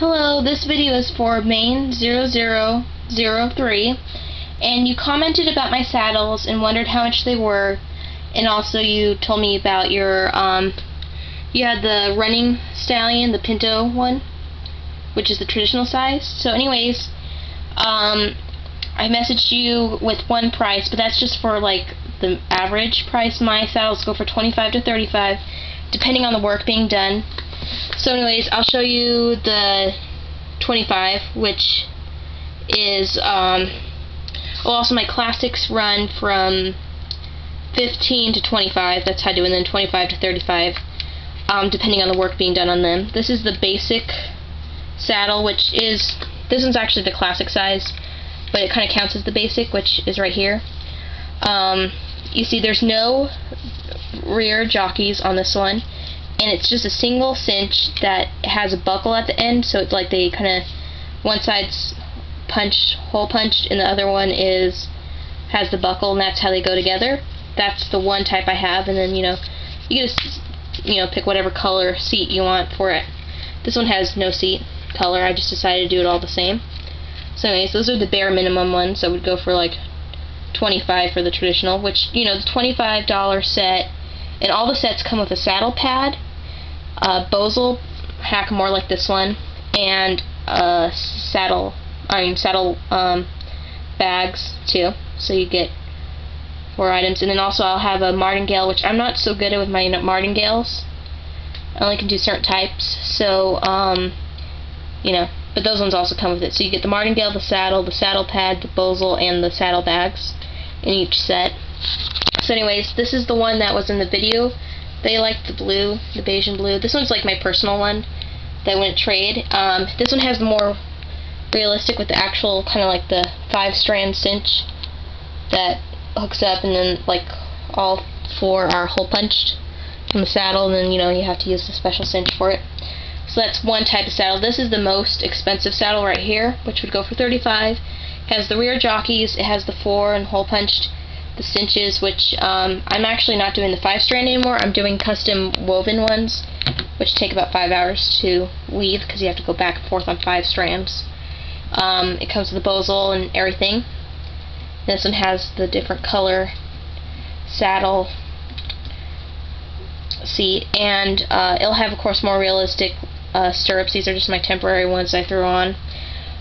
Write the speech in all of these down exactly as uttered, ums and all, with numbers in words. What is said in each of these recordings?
Hello, this video is for Maine zero zero zero three, and you commented about my saddles and wondered how much they were, and also you told me about your, um, you had the running stallion, the pinto one, which is the traditional size. So anyways, um, I messaged you with one price, but that's just for, like, the average price. My saddles go for twenty-five to thirty-five, depending on the work being done. So anyways, I'll show you the twenty-five, which is, um, well, also my classics run from fifteen to twenty-five, that's how I do, and then twenty-five to thirty-five, um, depending on the work being done on them. This is the basic saddle, which is, this one's actually the classic size, but it kind of counts as the basic, which is right here. Um, you see there's no rear jockeys on this one. And it's just a single cinch that has a buckle at the end, so it's like they kind of, one side's punched, hole punched, and the other one is has the buckle, and that's how they go together. That's the one type I have, and then you know, you can just you know pick whatever color seat you want for it. This one has no seat color. I just decided to do it all the same. So anyways, those are the bare minimum ones that would go for like twenty-five for the traditional, which you know the twenty-five dollar set, and all the sets come with a saddle pad. Uh, Bosal hackamore like this one, and uh, saddle, I mean saddle um, bags too. So you get four items, and then also I'll have a martingale, which I'm not so good at with my martingales. I only can do certain types, so um, you know. But those ones also come with it. So you get the martingale, the saddle, the saddle pad, the Bosal, and the saddle bags in each set. So anyways, this is the one that was in the video. They like the blue, the beige and blue. This one's like my personal one that I wouldn't trade. Um, this one has the more realistic with the actual kind of like the five strand cinch that hooks up, and then like all four are hole punched from the saddle, and then you know you have to use the special cinch for it. So that's one type of saddle. This is the most expensive saddle right here, which would go for thirty-five dollars. It has the rear jockeys, it has the four and hole punched, the cinches, which um, I'm actually not doing the five strand anymore. I'm doing custom woven ones, which take about five hours to weave because you have to go back and forth on five strands. Um, it comes with the Bosal and everything. This one has the different color saddle seat, and uh, it'll have, of course, more realistic uh, stirrups. These are just my temporary ones I threw on.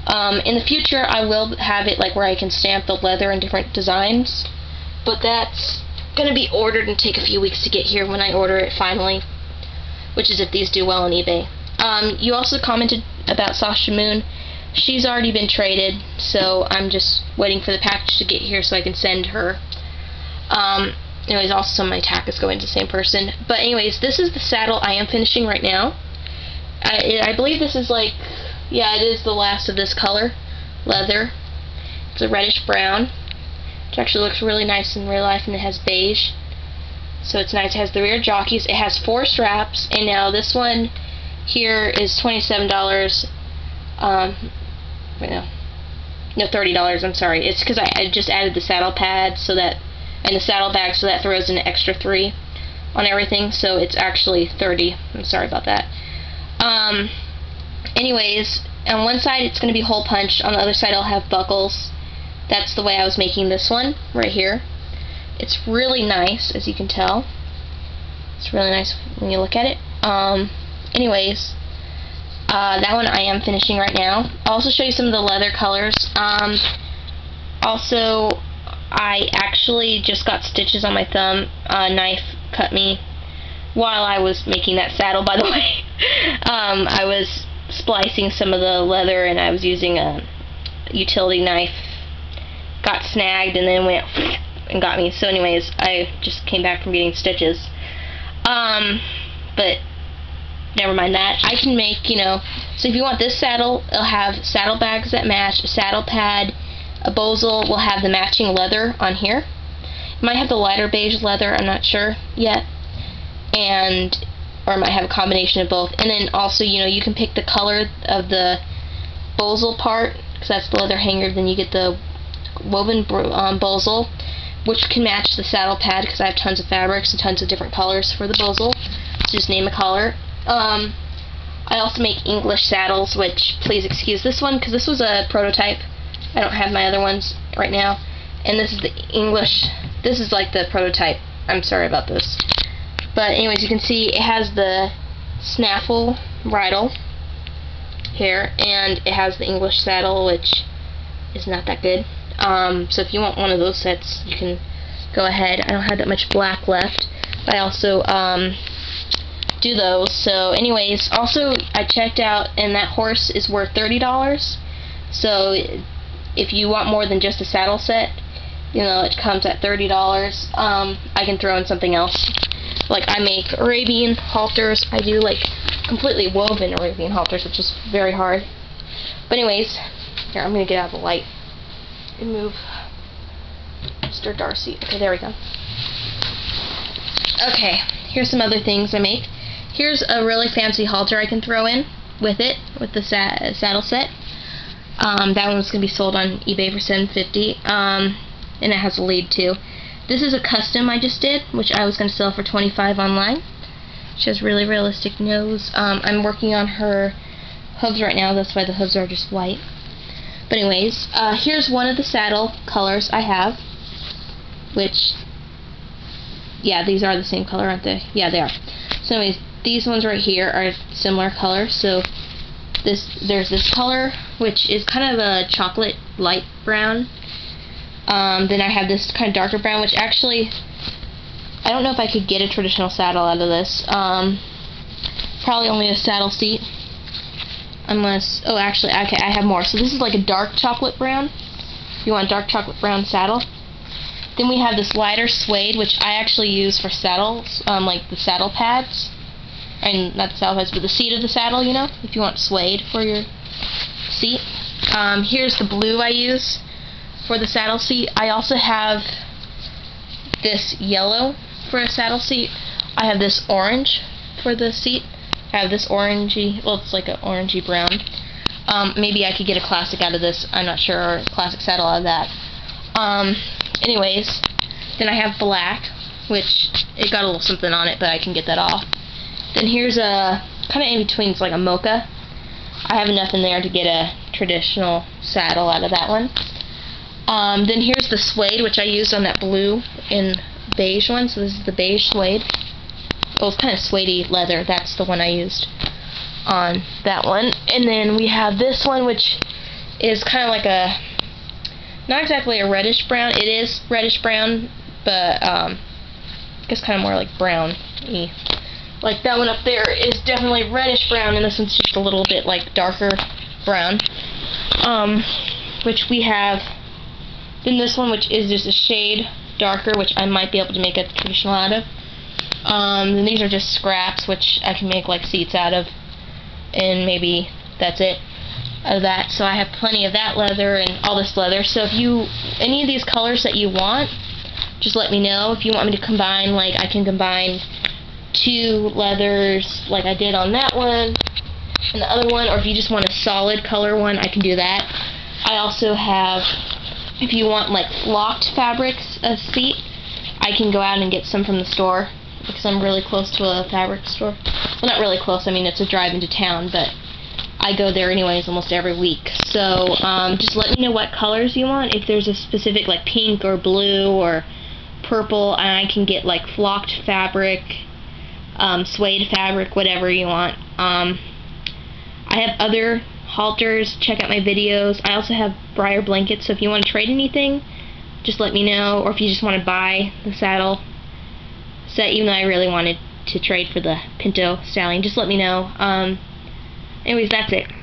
Um, in the future, I will have it like where I can stamp the leather in different designs. But that's gonna be ordered and take a few weeks to get here when I order it finally, which is if these do well on eBay. Um, you also commented about Sasha Moon. She's already been traded, so I'm just waiting for the package to get here so I can send her. Um, anyways, also some of my tackets go into the same person. But anyways, this is the saddle I am finishing right now. I, I believe this is like, yeah, it is the last of this color, leather. It's a reddish brown. Which actually looks really nice in real life, and it has beige, so it's nice. It has the rear jockeys, it has four straps, and now this one here is twenty-seven dollars, um, wait, no, no, thirty dollars, I'm sorry, it's because I, I just added the saddle pad, so that, and the saddle bag, so that throws an extra three on everything, so it's actually thirty, I'm sorry about that. Um, anyways, on one side it's going to be hole punched, on the other side I'll have buckles. That's the way I was making this one, right here. It's really nice, as you can tell. It's really nice when you look at it. Um, anyways, uh, that one I am finishing right now. I'll also show you some of the leather colors. Um, also, I actually just got stitches on my thumb. A knife cut me while I was making that saddle, by the way. um, I was splicing some of the leather, and I was using a utility knife. Got snagged and then went and got me. So anyways, I just came back from getting stitches. Um, but never mind that. I can make, you know, so if you want this saddle, it'll have saddle bags that match, a saddle pad, a Bosal will have the matching leather on here. It might have the lighter beige leather, I'm not sure yet. And, or it might have a combination of both. And then also, you know, you can pick the color of the Bosal part, because that's the leather hanger, then you get the woven um, Bosal, which can match the saddle pad because I have tons of fabrics and tons of different colors for the Bosal. So just name a color. Um, I also make English saddles, which, please excuse this one, because this was a prototype. I don't have my other ones right now. And this is the English, this is like the prototype. I'm sorry about this. But anyways, you can see it has the snaffle bridle here, and it has the English saddle, which is not that good. Um, so if you want one of those sets, you can go ahead. I don't have that much black left, but I also um, do those. So anyways, also I checked out, and that horse is worth thirty dollars. So if you want more than just a saddle set, you know, it comes at thirty dollars. Um, I can throw in something else. Like, I make Arabian halters. I do, like, completely woven Arabian halters, which is very hard. But anyways, here, I'm going to get out of the light and move Mister Darcy. Okay, there we go. Okay, here's some other things I make. Here's a really fancy halter I can throw in with it, with the sa saddle set. Um, that one's going to be sold on eBay for seven fifty. Um, and it has a lead, too. This is a custom I just did, which I was going to sell for twenty-five dollars online. She has really realistic nose. Um, I'm working on her hooves right now. That's why the hooves are just white. But anyways, uh, here's one of the saddle colors I have. Which, yeah, these are the same color, aren't they? Yeah, they are. So anyways, these ones right here are similar color. So this there's this color, which is kind of a chocolate light brown. Um, then I have this kind of darker brown, which actually, I don't know if I could get a traditional saddle out of this. Um, probably only a saddle seat. Unless, oh, actually, okay, I have more. So this is like a dark chocolate brown. If you want a dark chocolate brown saddle. Then we have this lighter suede, which I actually use for saddles, um, like the saddle pads. And not the saddle pads, but the seat of the saddle, you know, if you want suede for your seat. Um, here's the blue I use for the saddle seat. I also have this yellow for a saddle seat. I have this orange for the seat. I have this orangey, well, it's like an orangey brown. Um, maybe I could get a classic out of this, I'm not sure, or a classic saddle out of that. Um, anyways, then I have black, which, it got a little something on it, but I can get that off. Then here's a, kind of in between, it's like a mocha. I have enough in there to get a traditional saddle out of that one. Um, then here's the suede, which I used on that blue and beige one, so this is the beige suede. Well, it's kind of suede-y leather. That's the one I used on that one. And then we have this one, which is kind of like a, not exactly a reddish brown. It is reddish brown, but um, I guess kind of more like brown-y. Like that one up there is definitely reddish brown, and this one's just a little bit like darker brown. Um, which we have, then this one, which is just a shade darker, which I might be able to make a traditional out of. Um, and these are just scraps, which I can make, like, seats out of, and maybe that's it, out of that. So I have plenty of that leather and all this leather. So if you, any of these colors that you want, just let me know. If you want me to combine, like, I can combine two leathers, like I did on that one, and the other one, or if you just want a solid color one, I can do that. I also have, if you want, like, flocked fabrics of seat, I can go out and get some from the store, because I'm really close to a fabric store. Well, not really close, I mean, it's a drive into town, but I go there anyways almost every week. So, um, just let me know what colors you want. If there's a specific, like, pink or blue or purple, and I can get, like, flocked fabric, um, suede fabric, whatever you want. Um, I have other halters. Check out my videos. I also have briar blankets, so if you want to trade anything, just let me know, or if you just want to buy the saddle set, even though I really wanted to trade for the Pinto Stallion, just let me know. Um, anyways, that's it.